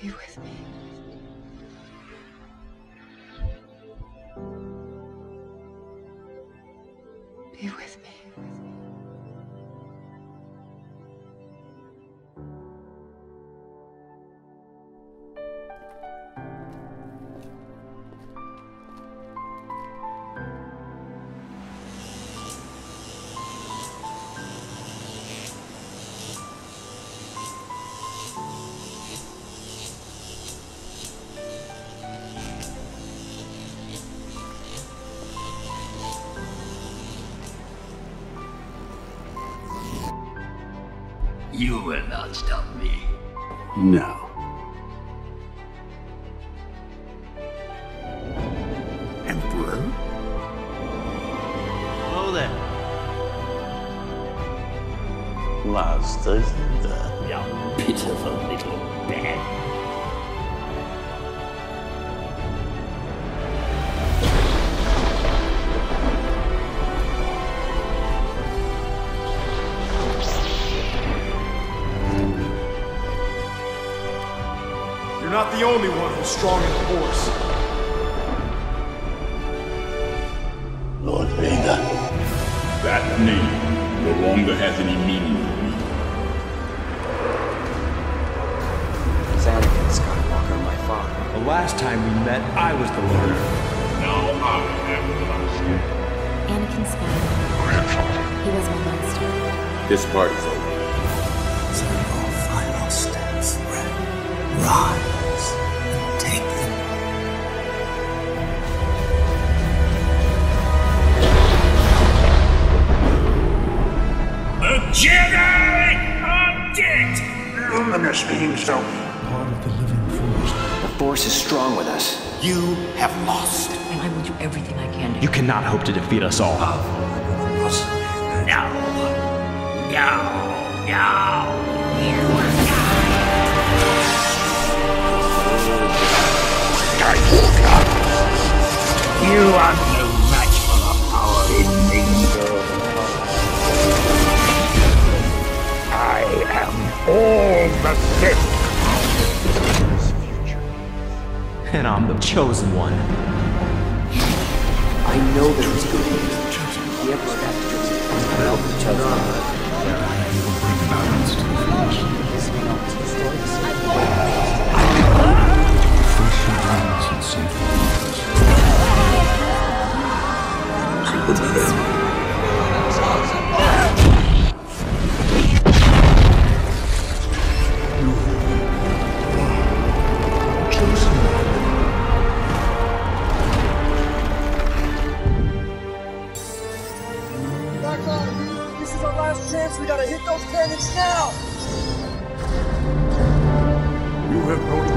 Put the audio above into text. be with me. Be with me. You will not stop me. No. Emperor? Hello there. Master, you pitiful little bad. You're not the only one who's strong in the Force. Lord Vader. That name no longer has any meaning to me. It's Anakin Skywalker, my father. The last time we met, I was the learner. Now I am the master. Anakin Skywalker. He was my master. This part is over. So your final steps, Ren. Rise. Take them. The Jedi are dead! You don't understand yourself. Part of the living force. The Force is strong with us. You have lost. And I will do everything I can to. You cannot hope to defeat us all. No. No. No. You. You are no match for the power in me. I am all the Sith. And I'm the chosen one. I know there is good in you. The Emperor has chosen. Help each other. I will bring balance to the Force. This is our last chance. We gotta hit those cannons now. You have no.